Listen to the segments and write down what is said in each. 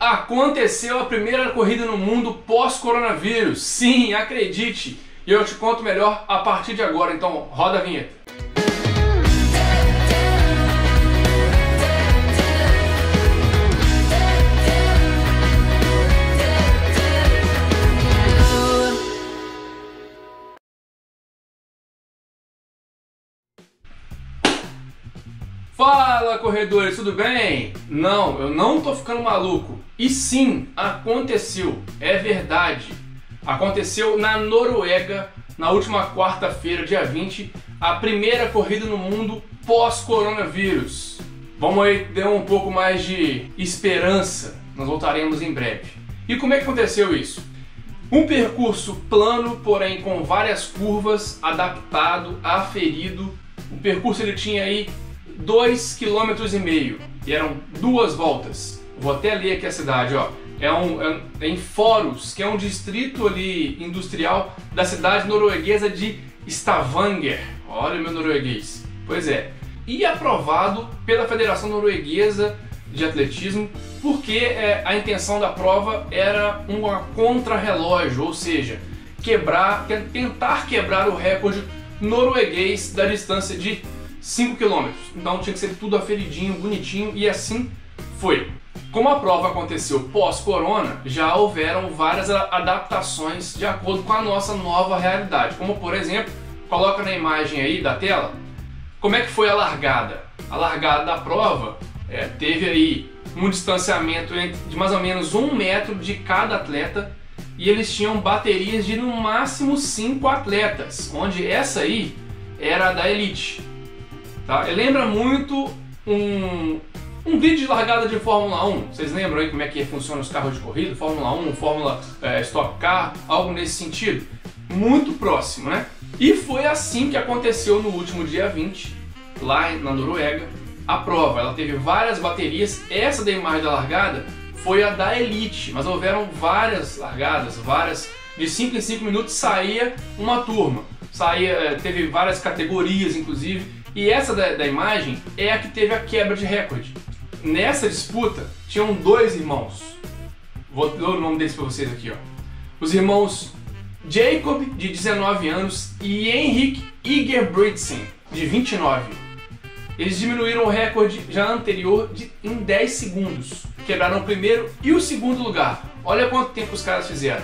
Aconteceu a primeira corrida no mundo pós-coronavírus. Sim, acredite. E eu te conto melhor a partir de agora. Então, roda a vinheta. Fala, corredores, tudo bem? Não, eu não tô ficando maluco. E sim, aconteceu, é verdade. Aconteceu na Noruega, na última quarta-feira, dia 20, a primeira corrida no mundo pós-coronavírus. Vamos aí, dê um pouco mais de esperança, nós voltaremos em breve. E como é que aconteceu isso? Um percurso plano, porém com várias curvas, adaptado, aferido. O percurso ele tinha aí 2,5 km e eram duas voltas. Vou até ler aqui a cidade, ó. É em Forus, que é um distrito ali industrial da cidade norueguesa de Stavanger. Olha o meu norueguês. Pois é. E aprovado pela Federação Norueguesa de Atletismo, porque a intenção da prova era uma contrarrelógio, ou seja, tentar quebrar o recorde norueguês da distância de 5 km, então tinha que ser tudo aferidinho, bonitinho, e assim foi. Como a prova aconteceu pós-corona, já houveram várias adaptações de acordo com a nossa nova realidade, como por exemplo, coloca na imagem aí da tela, como é que foi a largada. A largada da prova teve aí um distanciamento de mais ou menos 1 metro de cada atleta, e eles tinham baterias de no máximo 5 atletas, onde essa aí era a da elite. Tá? Lembra muito um grid de largada de Fórmula 1. Vocês lembram aí como é que funciona os carros de corrida? Fórmula 1, Fórmula Stock Car, algo nesse sentido. Muito próximo, né? E foi assim que aconteceu no último dia 20, lá na Noruega. A prova, ela teve várias baterias. Essa da imagem da largada foi a da elite, mas houveram várias largadas, várias. De 5 em 5 minutos saía uma turma. Teve várias categorias, inclusive. E essa da imagem é a que teve a quebra de recorde. Nessa disputa, tinham dois irmãos. Vou dar o nome deles para vocês aqui, ó. Os irmãos Jakob, de 19 anos, e Henrique Ingebrigtsen, de 29. Eles diminuíram o recorde já anterior em 10 segundos. Quebraram o primeiro e o segundo lugar. Olha quanto tempo os caras fizeram.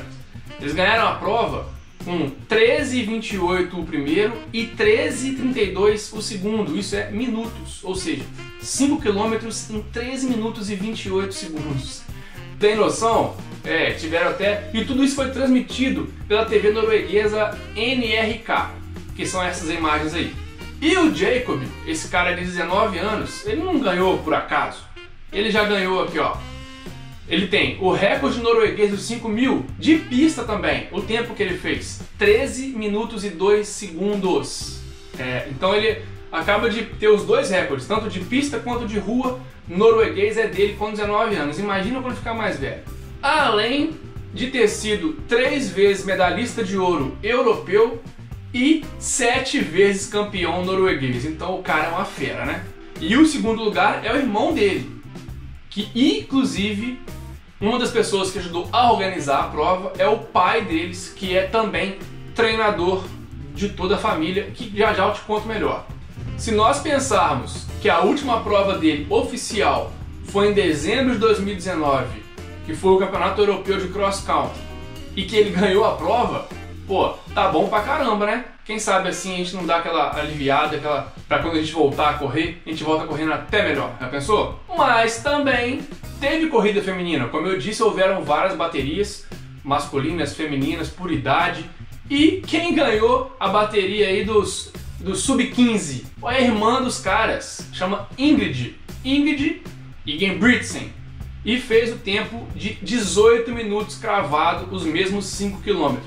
Eles ganharam a prova com 13,28 o primeiro e 13,32 o segundo, isso é minutos, ou seja, 5 km em 13 minutos e 28 segundos. Tem noção? Tiveram até... E tudo isso foi transmitido pela TV norueguesa NRK, que são essas imagens aí. E o Jakob, esse cara de 19 anos, ele não ganhou por acaso. Ele já ganhou aqui, ó. Ele tem o recorde norueguês dos 5.000 de pista também. O tempo que ele fez, 13 minutos e 2 segundos. Então ele acaba de ter os dois recordes, tanto de pista quanto de rua. Norueguês é dele com 19 anos. Imagina quando ficar mais velho. Além de ter sido 3 vezes medalhista de ouro europeu e 7 vezes campeão norueguês. Então o cara é uma fera, né? E o segundo lugar é o irmão dele, que inclusive uma das pessoas que ajudou a organizar a prova é o pai deles, que é também treinador de toda a família, que já já eu te conto melhor. Se nós pensarmos que a última prova dele, oficial, foi em dezembro de 2019, que foi o Campeonato Europeu de Cross Country, e que ele ganhou a prova, pô, tá bom pra caramba, né? Quem sabe assim a gente não dá aquela aliviada, pra quando a gente voltar a correr, a gente volta correndo até melhor, já pensou? Mas também teve corrida feminina, como eu disse, houveram várias baterias, masculinas, femininas, por idade, e quem ganhou a bateria aí do Sub-15? A irmã dos caras, chama Ingrid Ingebrigtsen, e fez o tempo de 18 minutos cravado, os mesmos 5 km.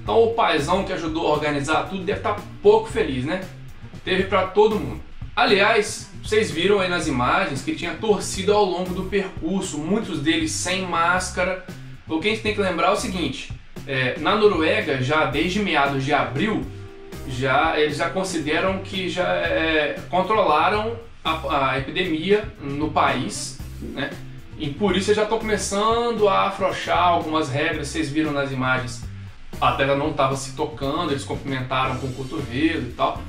Então o paizão que ajudou a organizar tudo deve estar pouco feliz, né? Teve para todo mundo. Aliás, vocês viram aí nas imagens que tinha torcida ao longo do percurso, muitos deles sem máscara. O que a gente tem que lembrar é o seguinte, na Noruega, já desde meados de abril, eles já consideram que já controlaram a epidemia no país, né? E por isso eu já estou começando a afrouxar algumas regras. Vocês viram nas imagens, a atleta não estava se tocando, eles cumprimentaram com o cotovelo e tal.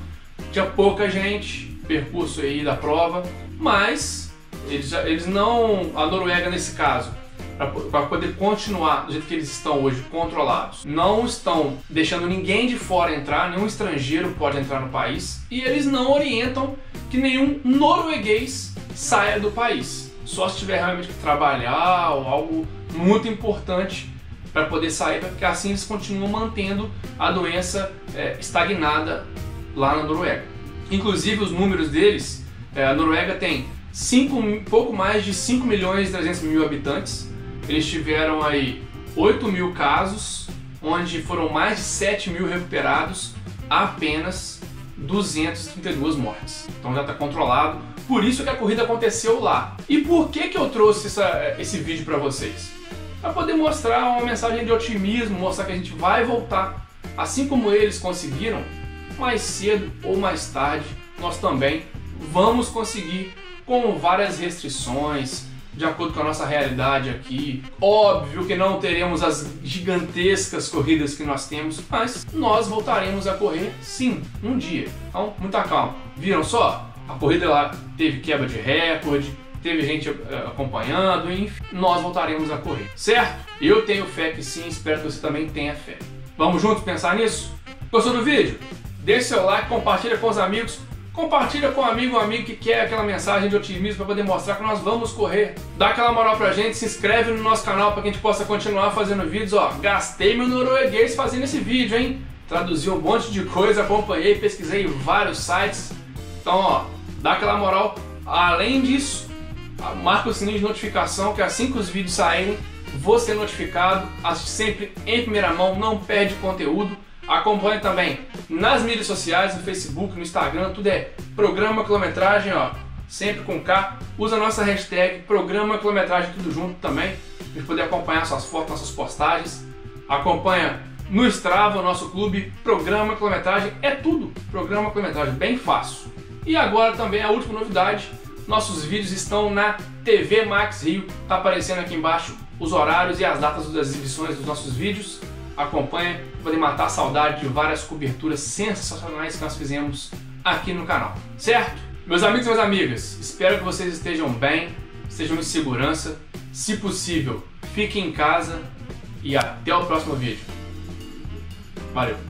Tinha pouca gente, percurso aí da prova, mas eles não... A Noruega, nesse caso, para poder continuar do jeito que eles estão hoje, controlados, não estão deixando ninguém de fora entrar, nenhum estrangeiro pode entrar no país, e eles não orientam que nenhum norueguês saia do país. Só se tiver realmente que trabalhar ou algo muito importante para poder sair, porque assim eles continuam mantendo a doença estagnada lá na Noruega. Inclusive os números deles, a Noruega tem pouco mais de 5.300.000 habitantes. Eles tiveram aí 8.000 casos, onde foram mais de 7.000 recuperados, apenas 232 mortes. Então já está controlado, por isso que a corrida aconteceu lá. E por que eu trouxe esse vídeo para vocês? Para poder mostrar uma mensagem de otimismo, mostrar que a gente vai voltar. Assim como eles conseguiram, mais cedo ou mais tarde, nós também vamos conseguir, com várias restrições, de acordo com a nossa realidade aqui. Óbvio que não teremos as gigantescas corridas que nós temos, mas nós voltaremos a correr sim, um dia. Então, muita calma. Viram só? A corrida lá teve quebra de recorde, teve gente acompanhando, enfim. Nós voltaremos a correr, certo? Eu tenho fé que sim, espero que você também tenha fé. Vamos juntos pensar nisso? Gostou do vídeo? Deixe seu like, compartilha com os amigos, compartilha com um amigo que quer aquela mensagem de otimismo para poder mostrar que nós vamos correr. Dá aquela moral pra gente, se inscreve no nosso canal para que a gente possa continuar fazendo vídeos. Ó, gastei meu norueguês fazendo esse vídeo, hein? Traduzi um monte de coisa, acompanhei, pesquisei vários sites. Então, ó, dá aquela moral. Além disso, marca o sininho de notificação, que assim que os vídeos saírem, você é notificado. Assiste sempre em primeira mão, não perde conteúdo. Acompanhe também nas mídias sociais, no Facebook, no Instagram, tudo é Programa Quilometragem, ó, sempre com K. Usa a nossa hashtag Programa Quilometragem, tudo junto também, para poder acompanhar suas fotos, nossas postagens. Acompanha no Strava, o nosso clube, Programa Quilometragem, é tudo Programa Quilometragem, bem fácil. E agora também a última novidade, nossos vídeos estão na TV Max Rio, tá aparecendo aqui embaixo os horários e as datas das exibições dos nossos vídeos. Acompanha, poder matar a saudade de várias coberturas sensacionais que nós fizemos aqui no canal, certo? Meus amigos e minhas amigas, espero que vocês estejam bem, estejam em segurança, se possível, fiquem em casa e até o próximo vídeo. Valeu!